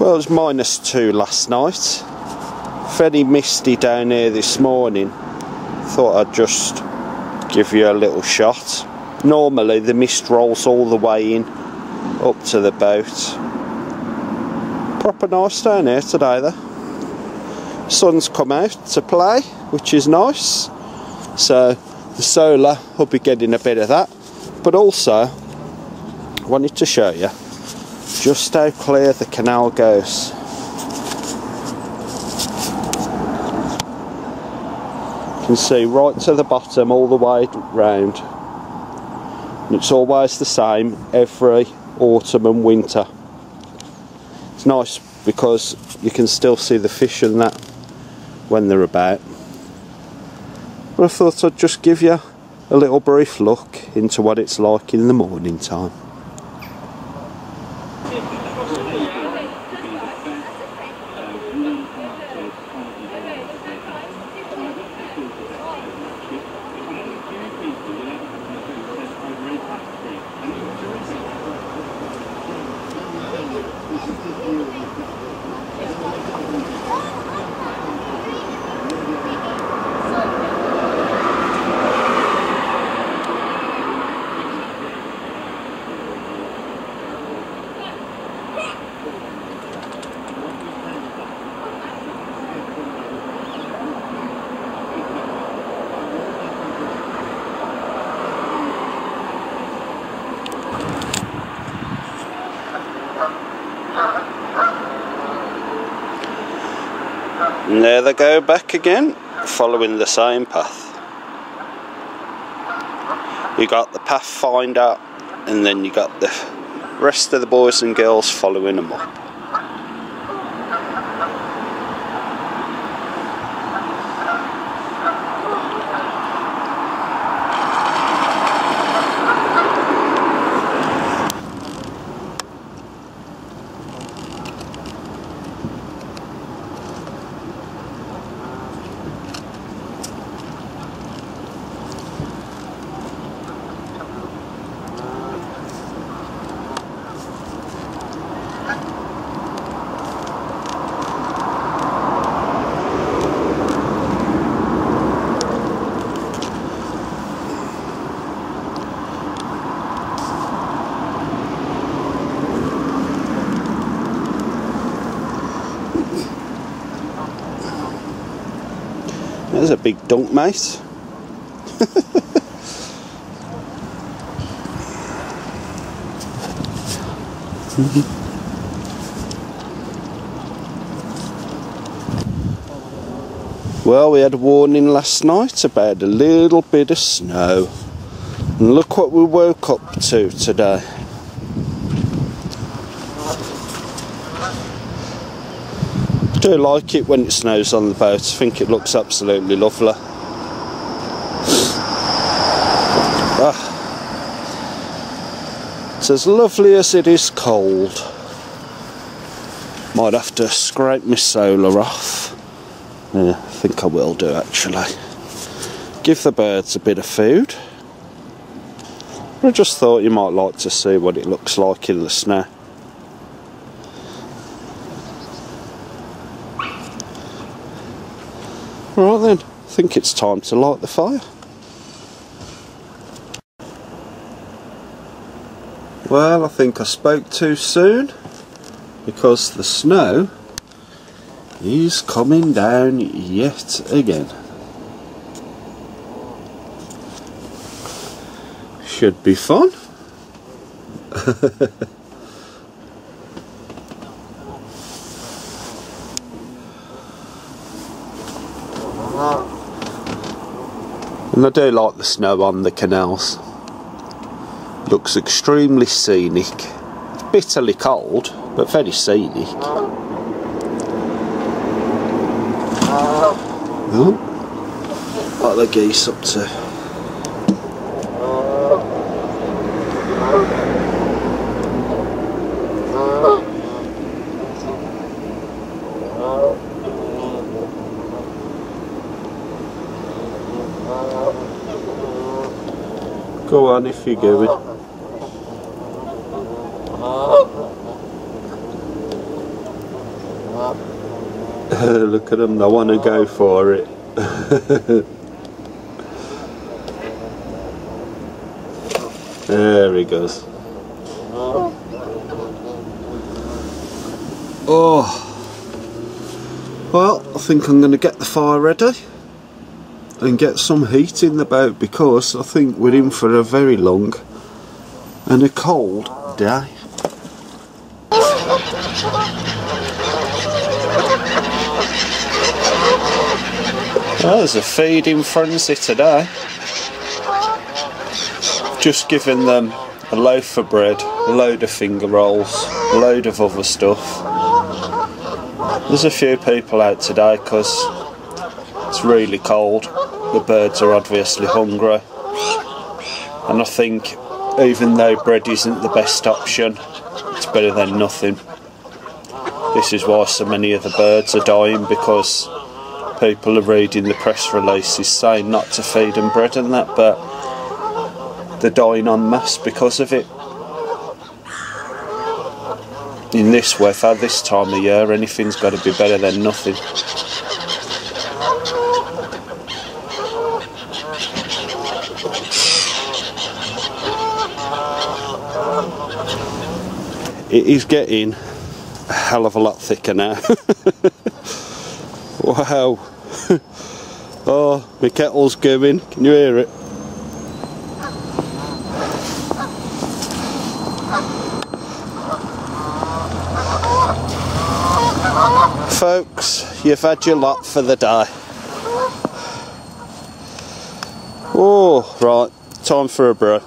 Well, it was -2 last night. Very misty down here this morning. Thought I'd just give you a little shot. Normally the mist rolls all the way in up to the boat. Proper nice down here today though. Sun's come out to play, which is nice. So the solar will be getting a bit of that, but also I wanted to show you just how clear the canal goes. You can see right to the bottom all the way round, and it's always the same every autumn and winter. It's nice because you can still see the fish and that when they're about. I thought I'd just give you a little brief look into what it's like in the morning time. And there they go back again, following the same path. You got the Pathfinder, and then you got the rest of the boys and girls following them up. There's a big dunk, mate. Well, we had a warning last night about a little bit of snow, and look what we woke up to today. I do like it when it snows on the boat. I think it looks absolutely lovely. Ah. It's as lovely as it is cold. Might have to scrape my solar off. Yeah, I think I will do actually. Give the birds a bit of food. I just thought you might like to see what it looks like in the snow. Right then, I think it's time to light the fire. Well, I think I spoke too soon, because the snow is coming down yet again. Should be fun. And I do like the snow on the canals. Looks extremely scenic. It's bitterly cold, but very scenic. Oh, what are the geese up to? Go on, if you give it. Look at them, they want to go for it. There he goes. Oh, well, I think I'm going to get the fire ready and get some heat in the boat, because I think we're in for a very long and a cold day. Well, there's a feeding frenzy today. Just giving them a loaf of bread, a load of finger rolls, a load of other stuff. There's a few people out today because it's really cold. The birds are obviously hungry, and I think even though bread isn't the best option, it's better than nothing. This is why so many of the birds are dying, because people are reading the press releases saying not to feed them bread and that, but they're dying en masse because of it. In this weather, this time of year, anything's got to be better than nothing. It is getting a hell of a lot thicker now. Wow. Oh, my kettle's going. Can you hear it? Folks, you've had your lot for the day. Oh, right. Time for a brew.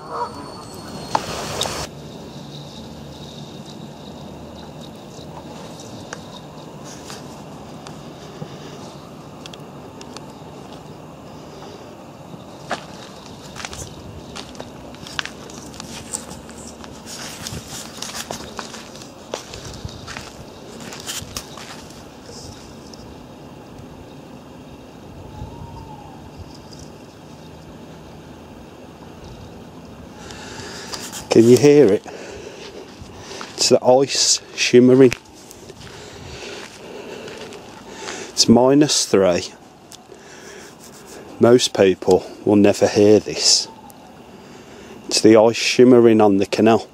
Can you hear it? It's the ice shimmering. It's -3. Most people will never hear this. It's the ice shimmering on the canal.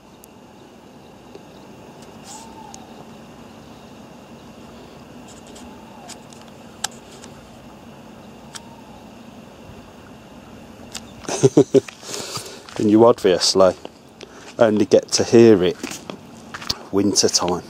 And you obviously only get to hear it winter time.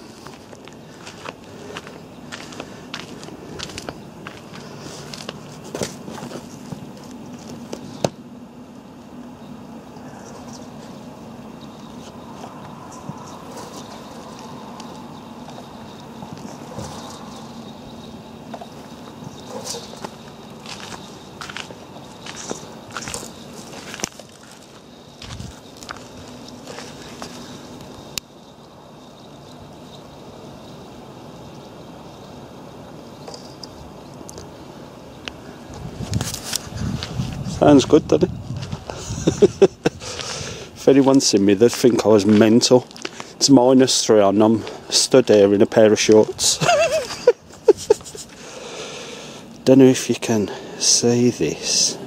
Sounds good, doesn't it? If anyone's seen me, they'd think I was mental. It's -3 and I'm stood here in a pair of shorts. Don't know if you can see this.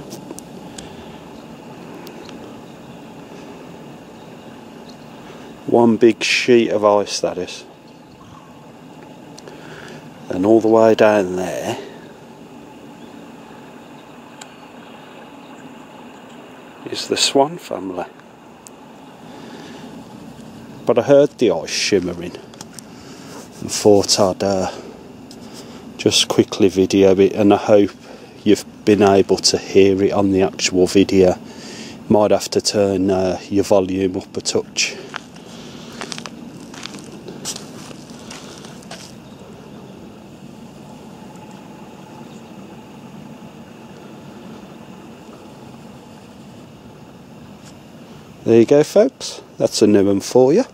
One big sheet of ice, that is. And all the way down there is the swan family. But I heard the ice shimmering and thought I'd just quickly video it, and I hope you've been able to hear it on the actual video. Might have to turn your volume up a touch. There you go, folks, that's a new one for you.